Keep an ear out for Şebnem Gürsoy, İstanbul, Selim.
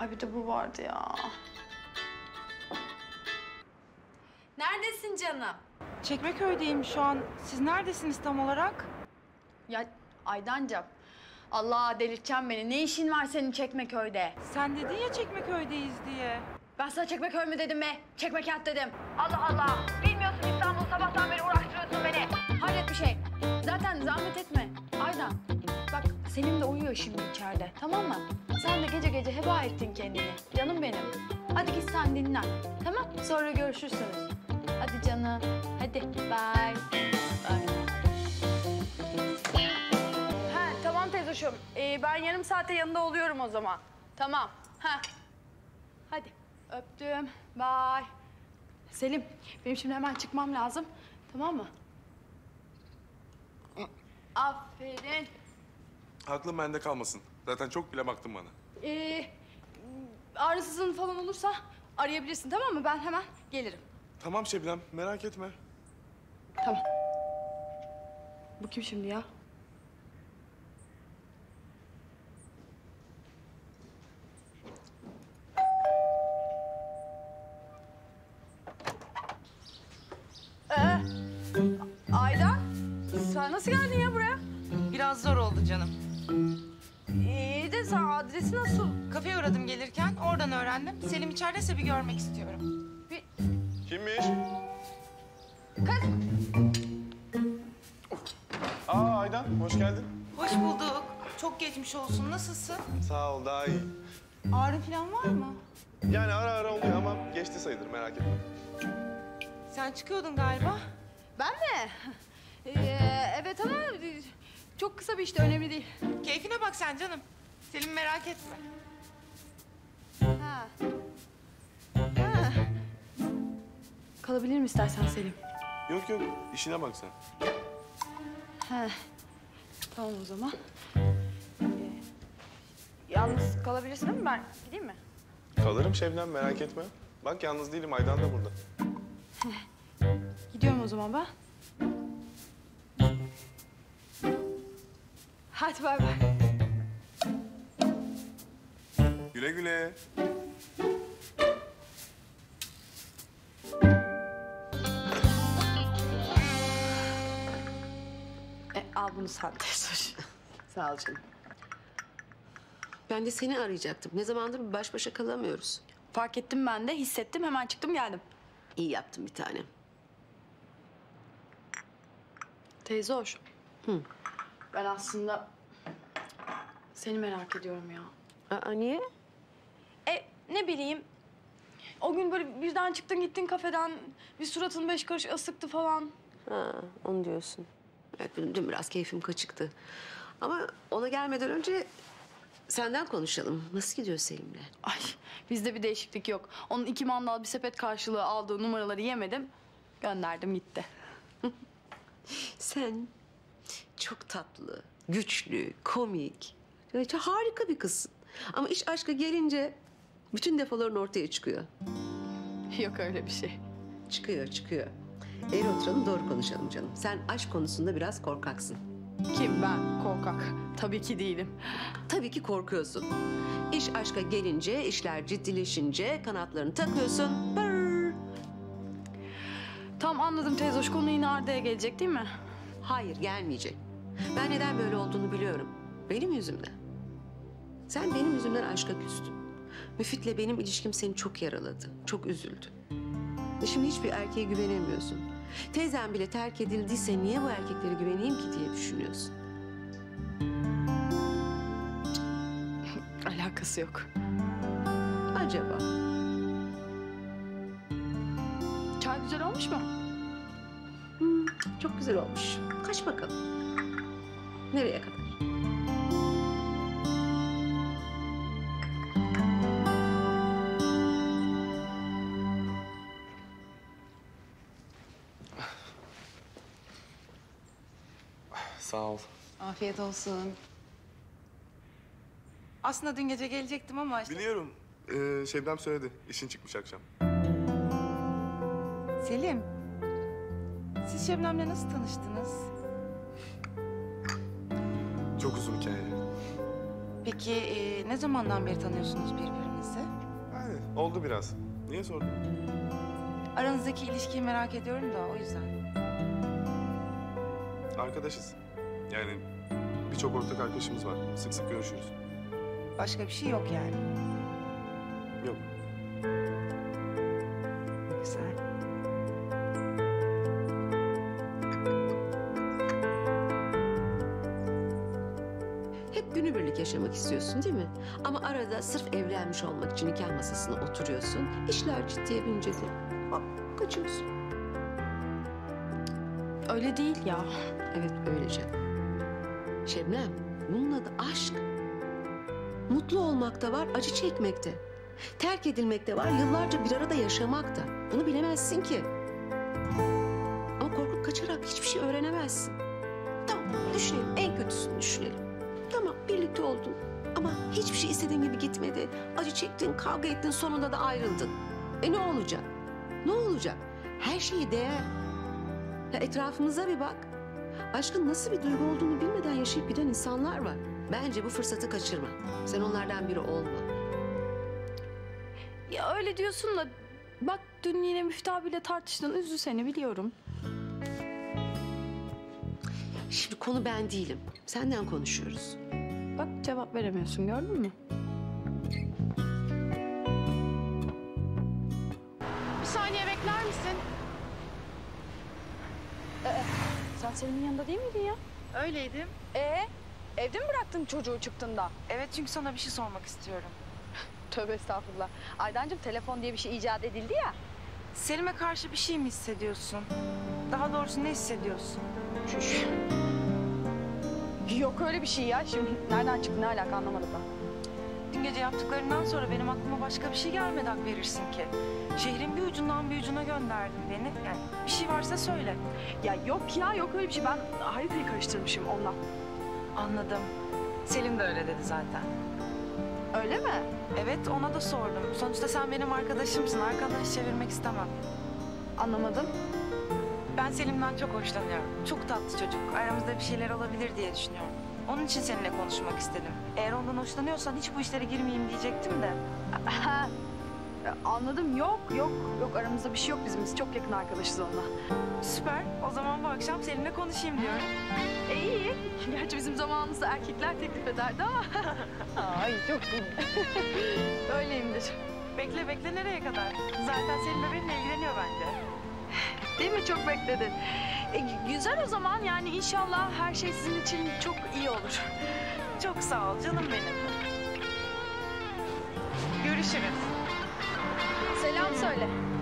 Ay bir de bu vardı ya. Neredesin canım? Çekmeköy'deyim şu an. Siz neredesiniz tam olarak? Ya Aydancığım, Allah delirteceksin beni. Ne işin var senin Çekmeköy'de? Sen dedin ya Çekmeköy'deyiz diye. Ben sana Çekmeköy mü dedim be? Çekmekent dedim. Allah Allah! Bilmiyorsun İstanbul, sabahtan beri uğraştırıyorsun beni. Hayret bir şey. Zaten zahmet etme. Aydan, bak Selim de uyuyor şimdi içeride, tamam mı? Sen de gece gece heba ettin kendini. Canım benim. Hadi git sen dinlen, tamam? Sonra görüşürsünüz. Hadi canım, hadi. Bye. Bye. Ha, tamam teyzoşum. Ben yarım saate yanında oluyorum o zaman. Tamam. Ha. Hadi. Öptüm. Bye. Selim, benim şimdi hemen çıkmam lazım. Tamam mı? Aferin. Aklım bende kalmasın. Zaten çok bile baktın bana. Ağrısızın falan olursa arayabilirsin, tamam mı? Ben hemen gelirim. Tamam Şebnem, merak etme. Tamam. Bu kim şimdi ya? Aydan, sen nasıl geldin ya buraya? Biraz zor oldu canım. İyi de sen adresi nasıl? Kafeye uğradım gelirken, oradan öğrendim. Selim içerideyse bir görmek istiyorum. Kimmiş? Kız! Aa Aydan, hoş geldin. Hoş bulduk. Çok geçmiş olsun. Nasılsın? Sağ ol, daha iyi. Ağrı falan var mı? Yani ara ara oluyor ama geçti sayılır, merak etme. Sen çıkıyordun galiba. Ben mi? Evet ama çok kısa bir işte, önemli değil. Keyfine bak sen canım. Selim merak etme. Ha. Ha. Kalabilir mi istersen Selim? Yok yok, işine bak sen. He. Tamam o zaman. Yalnız kalabilirsin değil mi ben? Gideyim mi? Kalırım Şebnem, merak etme. Bak yalnız değilim, Aydan da burada. Gidiyorum o zaman ben. Hadi bay bay. Güle güle. Al bunu sen de sor. Sağ ol canım. Ben de seni arayacaktım. Ne zamandır baş başa kalamıyoruz. Fark ettim ben de, hissettim. Hemen çıktım geldim. İyi yaptın bir tanem. Teyze hoş. Hı. Ben aslında seni merak ediyorum ya. Aa, niye? Ne bileyim. O gün böyle birden çıktın gittin kafeden. Bir suratın beş karış asıktı falan. Ha, onu diyorsun. Evet, benim dün biraz keyfim kaçıktı. Ama ona gelmeden önce senden konuşalım. Nasıl gidiyor Selim'le? Ay, bizde bir değişiklik yok. Onun 2 mandal bir sepet karşılığı aldığı numaraları yemedim. Gönderdim gitti. Sen çok tatlı, güçlü, komik. Evet, harika bir kızsın. Ama iş aşka gelince bütün defoların ortaya çıkıyor. Yok öyle bir şey. Çıkıyor, çıkıyor. Eğri oturalım, doğru konuşalım canım. Sen aşk konusunda biraz korkaksın. Kim ben? Korkak. Tabii ki değilim. Tabii ki korkuyorsun. İş aşka gelince, işler ciddileşince kanatlarını takıyorsun. Brrr. Tam anladım teyzoş. Konu yine Arda'ya gelecek değil mi? Hayır, gelmeyecek. Ben neden böyle olduğunu biliyorum. Benim yüzümden. Sen benim yüzümden aşka küstün. Müfit'le benim ilişkim seni çok yaraladı. Çok üzüldü. Şimdi hiçbir erkeğe güvenemiyorsun. Teyzen bile terk edildiyse niye bu erkeklere güveneyim ki diye düşünüyorsun. Alakası yok. Acaba? Çay güzel olmuş mu? Hmm, çok güzel olmuş. Kaç bakalım. Nereye kadar? Sağ ol. Afiyet olsun. Aslında dün gece gelecektim ama işte... Biliyorum. Şebnem söyledi. İşin çıkmış akşam. Selim. Siz Şebnem'le nasıl tanıştınız? Çok uzun hikaye. Peki ne zamandan beri tanıyorsunuz birbirini? evliliğinize? Yani oldu biraz. Niye sordun? Aranızdaki ilişkiyi merak ediyorum da o yüzden. Arkadaşız. Yani birçok ortak arkadaşımız var. Sık sık görüşüyoruz. Başka bir şey yok yani. Yok. Güzel. Günübirlik yaşamak istiyorsun değil mi? Ama arada sırf evlenmiş olmak için nikah masasına oturuyorsun. İşler ciddiye binince de hop kaçıyorsun. Öyle değil ya. Evet öylece. Şebnem, bunun adı aşk. Mutlu olmak da var, acı çekmek de. Terk edilmek de var, yıllarca bir arada yaşamak da. Bunu bilemezsin ki. Ama korkup kaçarak hiçbir şey öğrenemezsin. Tamam, düşünelim. En kötüsünü düşünelim. Tamam, birlikte oldun ama hiçbir şey istediğin gibi gitmedi. Acı çektin, kavga ettin, sonunda da ayrıldın. E ne olacak? Ne olacak? Her şeye değer. Ya etrafımıza bir bak. Aşkın nasıl bir duygu olduğunu bilmeden yaşayıp giden insanlar var. Bence bu fırsatı kaçırma. Sen onlardan biri olma. Ya öyle diyorsun da bak dün yine Müftü abiyle tartıştın, üzdü seni biliyorum. Şimdi konu ben değilim. Senden konuşuyoruz. Bak cevap veremiyorsun, gördün mü? Bir saniye bekler misin? Sen Selim'in yanında değil miydin ya? Öyleydim. Evde mi bıraktın çocuğu çıktın da? Evet, çünkü sana bir şey sormak istiyorum. Tövbe estağfurullah. Aydancığım, telefon diye bir şey icat edildi ya. Selim'e karşı bir şey mi hissediyorsun? Daha doğrusu ne hissediyorsun? Şuş. Yok öyle bir şey ya. Şimdi nereden çıktı, ne alaka anlamadım ben. Dün gece yaptıklarından sonra benim aklıma başka bir şey gelmedi hak verirsin ki. Şehrin bir ucundan bir ucuna gönderdin beni. Yani bir şey varsa söyle. Ya yok öyle bir şey. Ben haritayı karıştırmışım ondan. Anladım. Selim de öyle dedi zaten. Öyle mi? Evet, ona da sordum. Sonuçta sen benim arkadaşımsın. Arkandan hiç çevirmek istemem. Anlamadım. Ben Selim'den çok hoşlanıyorum. Çok tatlı çocuk. Aramızda bir şeyler olabilir diye düşünüyorum. Onun için seninle konuşmak istedim. Eğer ondan hoşlanıyorsan hiç bu işlere girmeyeyim diyecektim de. Anladım. Yok. Aramızda bir şey yok bizim. Biz çok yakın arkadaşız onunla. Süper. O zaman bu akşam Selim'le konuşayım diyorum. İyi. Gerçi bizim zamanımızda erkekler teklif ederdi ama. Ay çok iyi. Öyleyimdir. Bekle nereye kadar? Zaten Selim de benimle ilgileniyor bence. Değil mi? Çok bekledin. Güzel o zaman. Yani inşallah her şey sizin için çok iyi olur. Çok sağ ol canım benim. Görüşürüz. Selam söyle.